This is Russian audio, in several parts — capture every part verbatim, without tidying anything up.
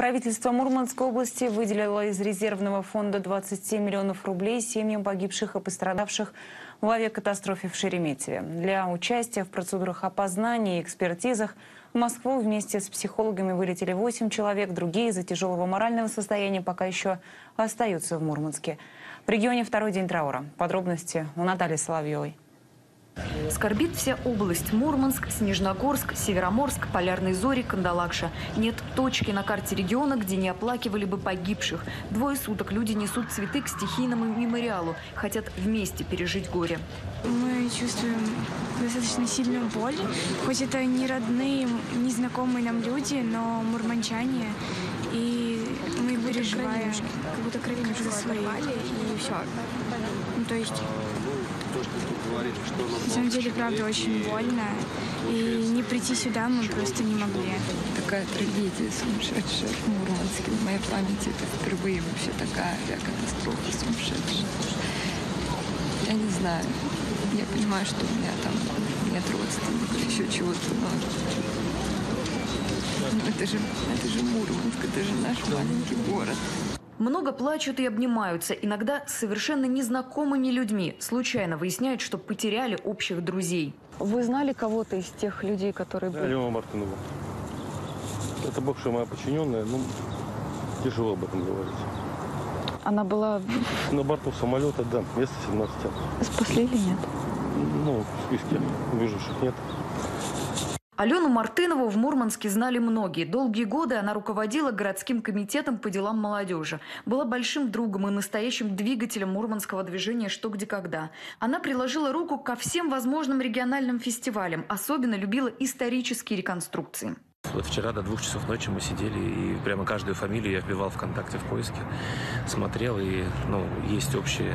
Правительство Мурманской области выделило из резервного фонда двадцать семь миллионов рублей семьям погибших и пострадавших в авиакатастрофе в Шереметьеве. Для участия в процедурах опознания и экспертизах в Москву вместе с психологами вылетели восемь человек. Другие из-за тяжелого морального состояния пока еще остаются в Мурманске. В регионе второй день траура. Подробности у Натальи Соловьевой. Скорбит вся область. Мурманск, Снежногорск, Североморск, Полярные Зори, Кандалакша. Нет точки на карте региона, где не оплакивали бы погибших. Двое суток люди несут цветы к стихийному мемориалу. Хотят вместе пережить горе. Мы чувствуем достаточно сильную боль. Хоть это не родные, не знакомые нам люди, но мурманчане. И мы переживаем, как будто кровинушки оторвали, и все. Ну, то есть... На самом деле, правда, очень больно. И не прийти сюда мы просто не могли. Такая трагедия сумасшедшая в Мурманске. В моей памяти это впервые вообще такая авиакатастрофа сумасшедшая. Я не знаю. Я понимаю, что у меня там нет родственников, еще чего-то, но... но это же, это же Мурманск, это же наш маленький город. Много плачут и обнимаются, иногда с совершенно незнакомыми людьми. Случайно выясняют, что потеряли общих друзей. Вы знали кого-то из тех людей, которые были? Да, Алена Мартынова. Это бывшая моя подчиненная, ну, тяжело об этом говорить. Она была... На борту самолета, да, вместо семнадцати. Спасли или нет? Ну, в списке выживших нет. Алену Мартынову в Мурманске знали многие. Долгие годы она руководила городским комитетом по делам молодежи. Была большим другом и настоящим двигателем мурманского движения «Что, где, когда». Она приложила руку ко всем возможным региональным фестивалям. Особенно любила исторические реконструкции. Вот вчера до двух часов ночи мы сидели, и прямо каждую фамилию я вбивал ВКонтакте в поиске. Смотрел, и ну, есть общие...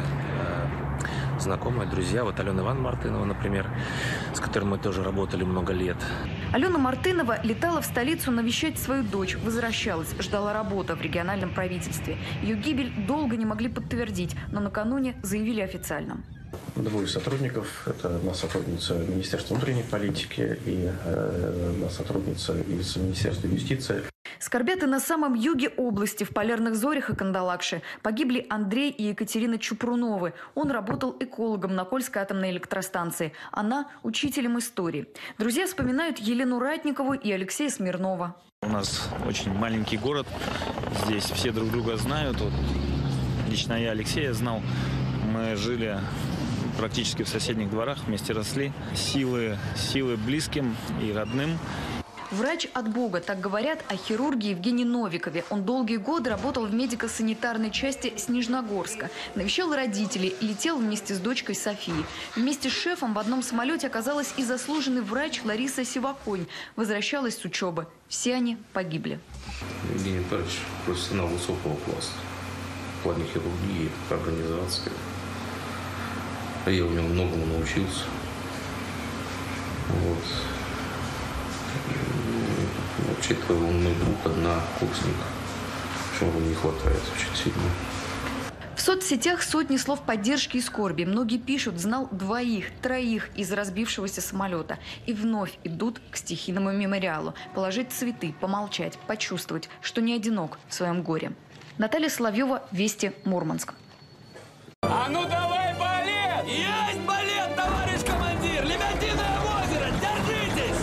знакомые, друзья. Вот Алена Ивановна Мартынова, например, с которой мы тоже работали много лет. Алена Мартынова летала в столицу навещать свою дочь, возвращалась, ждала работы в региональном правительстве. Ее гибель долго не могли подтвердить, но накануне заявили официально. Двое сотрудников. Это одна сотрудница Министерства внутренней политики и одна сотрудница из Министерства юстиции. Скорбят и на самом юге области, в Полярных Зорях и Кандалакше. Погибли Андрей и Екатерина Чупруновы. Он работал экологом на Кольской атомной электростанции. Она – учителем истории. Друзья вспоминают Елену Ратникову и Алексея Смирнова. У нас очень маленький город. Здесь все друг друга знают. Вот лично я Алексея знал. Мы жили практически в соседних дворах, вместе росли. Силы, силы близким и родным. Врач от Бога, так говорят о хирурге Евгении Новикове. Он долгие годы работал в медико-санитарной части Снежногорска. Навещал родителей и летел вместе с дочкой Софией. Вместе с шефом в одном самолете оказалась и заслуженный врач Лариса Сиваконь. Возвращалась с учебы. Все они погибли. Евгений Анатольевич профессионал высокого класса. В плане хирургии, организации. Я у него многому научился. Вот. Вообще-то он мой друг, однокурсник. Чего ему не хватает очень сильно. В соцсетях сотни слов поддержки и скорби. Многие пишут, знал двоих, троих из разбившегося самолета. И вновь идут к стихийному мемориалу. Положить цветы, помолчать, почувствовать, что не одинок в своем горе. Наталья Соловьева, Вести, Мурманск. А ну давай балет! Есть балет, товарищ командир! Лебединое озеро! Держитесь!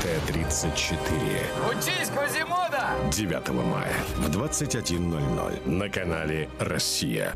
Т тридцать четыре. Учись, Газимода! девятого мая в двадцать один ноль ноль на канале «Россия».